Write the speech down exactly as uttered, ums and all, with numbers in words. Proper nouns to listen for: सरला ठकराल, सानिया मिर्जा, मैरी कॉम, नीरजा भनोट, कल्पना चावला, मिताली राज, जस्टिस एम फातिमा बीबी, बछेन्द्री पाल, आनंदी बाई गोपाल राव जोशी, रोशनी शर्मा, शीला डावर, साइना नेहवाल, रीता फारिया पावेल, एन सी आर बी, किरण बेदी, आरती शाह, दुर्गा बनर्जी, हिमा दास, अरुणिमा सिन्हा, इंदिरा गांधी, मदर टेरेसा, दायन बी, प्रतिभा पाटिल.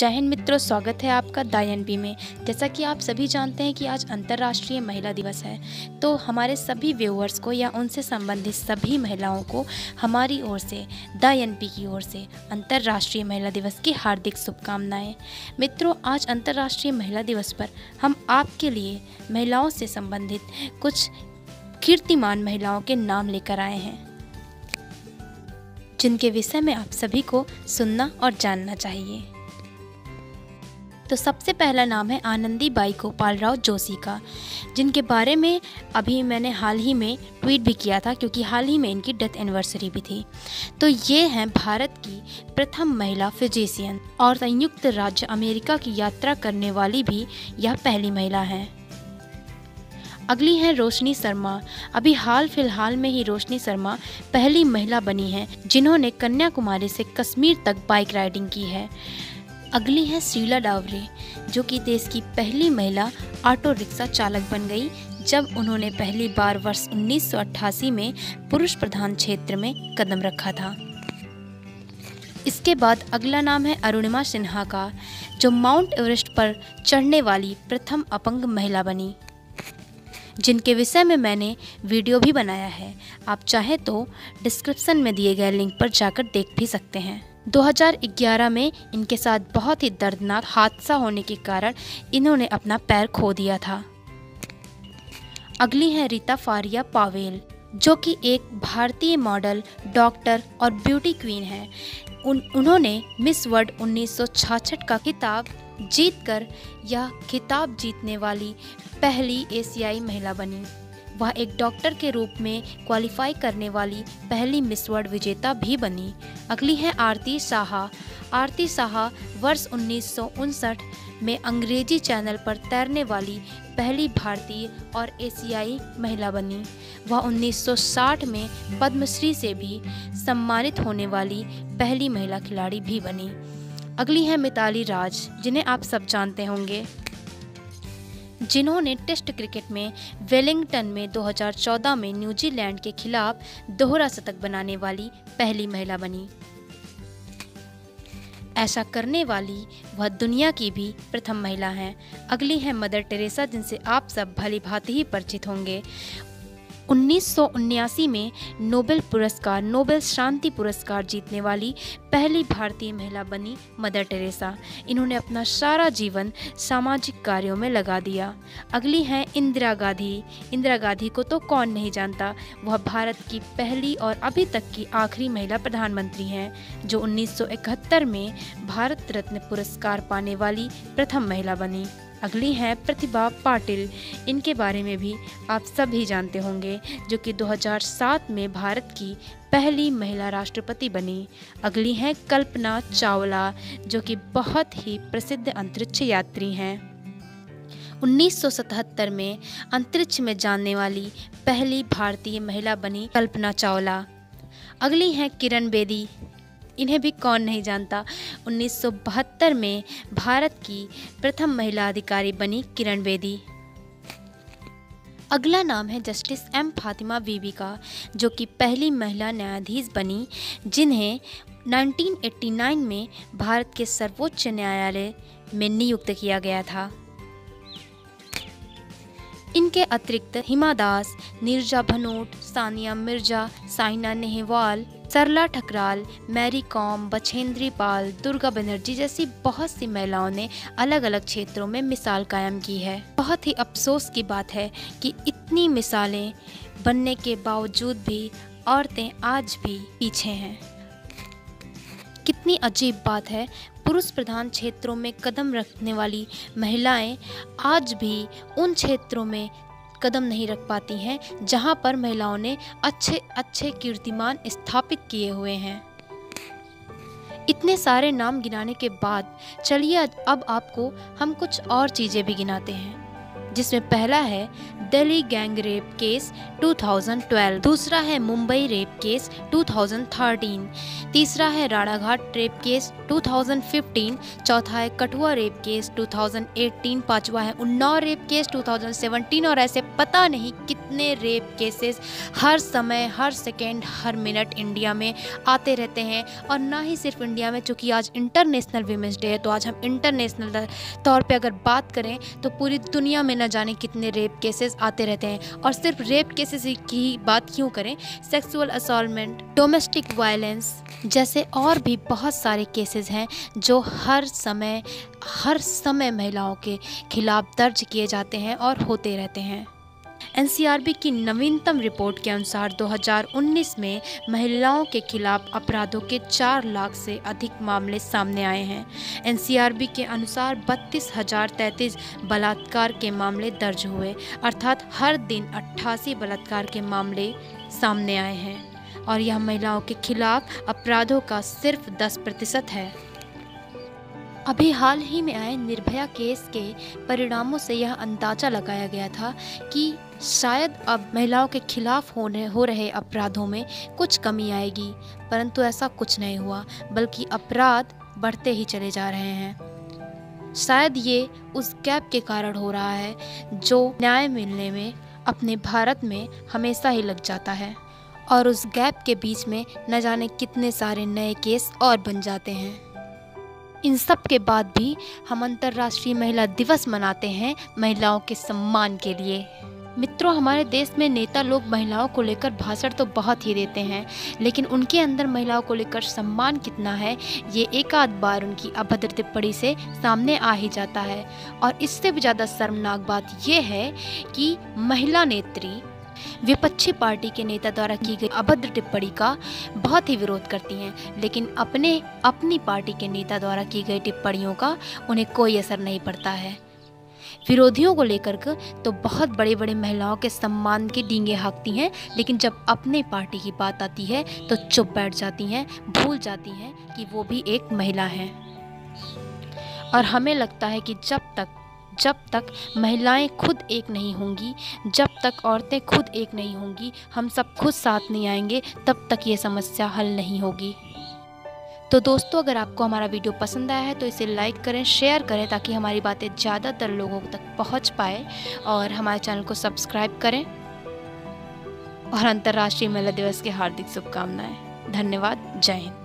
जय हिंद मित्रों, स्वागत है आपका दायन बी में। जैसा कि आप सभी जानते हैं कि आज अंतर्राष्ट्रीय महिला दिवस है, तो हमारे सभी व्यूअर्स को या उनसे संबंधित सभी महिलाओं को हमारी ओर से दायन बी की ओर से अंतर्राष्ट्रीय महिला दिवस की हार्दिक शुभकामनाएं। मित्रों, आज अंतर्राष्ट्रीय महिला दिवस पर हम आपके लिए महिलाओं से संबंधित कुछ कीर्तिमान महिलाओं के नाम लेकर आए हैं, जिनके विषय में आप सभी को सुनना और जानना चाहिए। तो सबसे पहला नाम है आनंदी बाई गोपाल राव जोशी का, जिनके बारे में अभी मैंने हाल ही में ट्वीट भी किया था, क्योंकि हाल ही में इनकी डेथ एनिवर्सरी भी थी। तो ये हैं भारत की प्रथम महिला फिजिशियन और संयुक्त राज्य अमेरिका की यात्रा करने वाली भी यह पहली महिला हैं। अगली हैं रोशनी शर्मा। अभी हाल फिलहाल में ही रोशनी शर्मा पहली महिला बनी हैं जिन्होंने कन्याकुमारी से कश्मीर तक बाइक राइडिंग की है। अगली है शीला डावर, जो कि देश की पहली महिला ऑटो रिक्शा चालक बन गई, जब उन्होंने पहली बार वर्ष उन्नीस सौ अट्ठासी में पुरुष प्रधान क्षेत्र में कदम रखा था। इसके बाद अगला नाम है अरुणिमा सिन्हा का, जो माउंट एवरेस्ट पर चढ़ने वाली प्रथम अपंग महिला बनी, जिनके विषय में मैंने वीडियो भी बनाया है। आप चाहे तो डिस्क्रिप्शन में दिए गए लिंक पर जाकर देख भी सकते हैं। दो हज़ार ग्यारह में इनके साथ बहुत ही दर्दनाक हादसा होने के कारण इन्होंने अपना पैर खो दिया था। अगली हैं रीता फारिया पावेल, जो कि एक भारतीय मॉडल, डॉक्टर और ब्यूटी क्वीन हैं। उन उन्होंने मिस वर्ल्ड उन्नीस सौ छियासठ का खिताब जीतकर यह खिताब जीतने वाली पहली एशियाई महिला बनी। वह एक डॉक्टर के रूप में क्वालिफाई करने वाली पहली मिस वर्ल्ड विजेता भी बनी। अगली है आरती शाह। आरती शाह वर्ष उन्नीस सौ उनसठ में अंग्रेजी चैनल पर तैरने वाली पहली भारतीय और एशियाई महिला बनी। वह उन्नीस सौ साठ में पद्मश्री से भी सम्मानित होने वाली पहली महिला खिलाड़ी भी बनी। अगली है मिताली राज, जिन्हें आप सब जानते होंगे, जिन्होंने टेस्ट क्रिकेट में वेलिंगटन में दो हज़ार चौदह में न्यूजीलैंड के खिलाफ दोहरा शतक बनाने वाली पहली महिला बनी। ऐसा करने वाली वह दुनिया की भी प्रथम महिला हैं। अगली है मदर टेरेसा, जिनसे आप सब भली भांति ही परिचित होंगे। उन्नीस सौ उन्यासी में नोबेल पुरस्कार नोबेल शांति पुरस्कार जीतने वाली पहली भारतीय महिला बनी मदर टेरेसा। इन्होंने अपना सारा जीवन सामाजिक कार्यों में लगा दिया। अगली हैं इंदिरा गांधी। इंदिरा गांधी को तो कौन नहीं जानता। वह भारत की पहली और अभी तक की आखिरी महिला प्रधानमंत्री हैं, जो उन्नीस सौ इकहत्तर में भारत रत्न पुरस्कार पाने वाली प्रथम महिला बनी। अगली हैं प्रतिभा पाटिल। इनके बारे में भी आप सभी जानते होंगे, जो कि दो हज़ार सात में भारत की पहली महिला राष्ट्रपति बनी। अगली हैं कल्पना चावला, जो कि बहुत ही प्रसिद्ध अंतरिक्ष यात्री हैं। उन्नीस सौ सतहत्तर में अंतरिक्ष में जाने वाली पहली भारतीय महिला बनी कल्पना चावला। अगली हैं किरण बेदी। इन्हें भी कौन नहीं जानता। उन्नीस सौ बहत्तर में भारत की प्रथम महिला अधिकारी बनी किरण बेदी। अगला नाम है जस्टिस एम फातिमा बीबी का, जो कि पहली महिला न्यायाधीश बनी, जिन्हें उन्नीस सौ नवासी में भारत के सर्वोच्च न्यायालय में नियुक्त किया गया था। इनके अतिरिक्त हिमा दास, नीरजा भनोट, सानिया मिर्जा, साइना नेहवाल, सरला ठकराल, मैरी कॉम, बछेन्द्री पाल, दुर्गा बनर्जी जैसी बहुत सी महिलाओं ने अलग अलग क्षेत्रों में मिसाल कायम की है। बहुत ही अफसोस की बात है कि इतनी मिसालें बनने के बावजूद भी औरतें आज भी पीछे हैं। कितनी अजीब बात है, पुरुष प्रधान क्षेत्रों में कदम रखने वाली महिलाएं आज भी उन क्षेत्रों में कदम नहीं रख पाती हैं जहां पर महिलाओं ने अच्छे अच्छे कीर्तिमान स्थापित किए हुए हैं। इतने सारे नाम गिनाने के बाद चलिए अब आपको हम कुछ और चीज़ें भी गिनाते हैं। जिसमें पहला है दिल्ली गैंग रेप केस दो हज़ार बारह, दूसरा है मुंबई रेप केस दो हज़ार तेरह, तीसरा है राणाघाट रेप केस दो हज़ार पंद्रह, चौथा है कठुआ रेप केस दो हज़ार अठारह, पांचवा है उन्नाव रेप केस दो हज़ार सत्रह और ऐसे पता नहीं कितने रेप केसेस हर समय, हर सेकेंड, हर मिनट इंडिया में आते रहते हैं। और ना ही सिर्फ इंडिया में, चूँकि आज इंटरनेशनल वीमेंस डे है तो आज हम इंटरनेशनल तौर पर अगर बात करें तो पूरी दुनिया में न जाने कितने रेप केसेस आते रहते हैं। और सिर्फ रेप केसेस की बात क्यों करें, सेक्सुअल असॉल्टमेंट, डोमेस्टिक वायलेंस जैसे और भी बहुत सारे केसेस हैं जो हर समय हर समय महिलाओं के खिलाफ दर्ज किए जाते हैं और होते रहते हैं। एन सी आर बी की नवीनतम रिपोर्ट के अनुसार दो हज़ार उन्नीस में महिलाओं के खिलाफ अपराधों के चार लाख से अधिक मामले सामने आए हैं। एन सी आर बी के अनुसार बत्तीस हज़ार तैंतीस बलात्कार के मामले दर्ज हुए, अर्थात हर दिन अट्ठासी बलात्कार के मामले सामने आए हैं और यह महिलाओं के खिलाफ अपराधों का सिर्फ दस प्रतिशत है। अभी हाल ही में आए निर्भया केस के परिणामों से यह अंदाज़ा लगाया गया था कि शायद अब महिलाओं के खिलाफ होने हो रहे अपराधों में कुछ कमी आएगी, परंतु ऐसा कुछ नहीं हुआ, बल्कि अपराध बढ़ते ही चले जा रहे हैं। शायद ये उस गैप के कारण हो रहा है जो न्याय मिलने में अपने भारत में हमेशा ही लग जाता है, और उस गैप के बीच में न जाने कितने सारे नए केस और बन जाते हैं। इन सब के बाद भी हम अंतर्राष्ट्रीय महिला दिवस मनाते हैं महिलाओं के सम्मान के लिए। मित्रों, हमारे देश में नेता लोग महिलाओं को लेकर भाषण तो बहुत ही देते हैं, लेकिन उनके अंदर महिलाओं को लेकर सम्मान कितना है ये एक आध बार उनकी अभद्र टिप्पणी से सामने आ ही जाता है। और इससे भी ज़्यादा शर्मनाक बात यह है कि महिला नेत्री विपक्षी पार्टी के नेता द्वारा की गई अभद्र टिप्पणी का बहुत ही विरोध करती हैं, लेकिन अपने अपनी पार्टी के नेता द्वारा की गई टिप्पणियों का उन्हें कोई असर नहीं पड़ता है। विरोधियों को लेकर कर तो बहुत बड़े बड़े महिलाओं के सम्मान की डींगे हाँकती हैं, लेकिन जब अपनी पार्टी की बात आती है तो चुप बैठ जाती हैं, भूल जाती हैं कि वो भी एक महिला हैं। और हमें लगता है कि जब तक जब तक महिलाएं खुद एक नहीं होंगी, जब तक औरतें खुद एक नहीं होंगी, हम सब खुद साथ नहीं आएंगे, तब तक ये समस्या हल नहीं होगी। तो दोस्तों, अगर आपको हमारा वीडियो पसंद आया है तो इसे लाइक करें, शेयर करें, ताकि हमारी बातें ज़्यादातर लोगों तक पहुंच पाए, और हमारे चैनल को सब्सक्राइब करें। और अंतर्राष्ट्रीय महिला दिवस की हार्दिक शुभकामनाएँ। धन्यवाद। जय हिंद।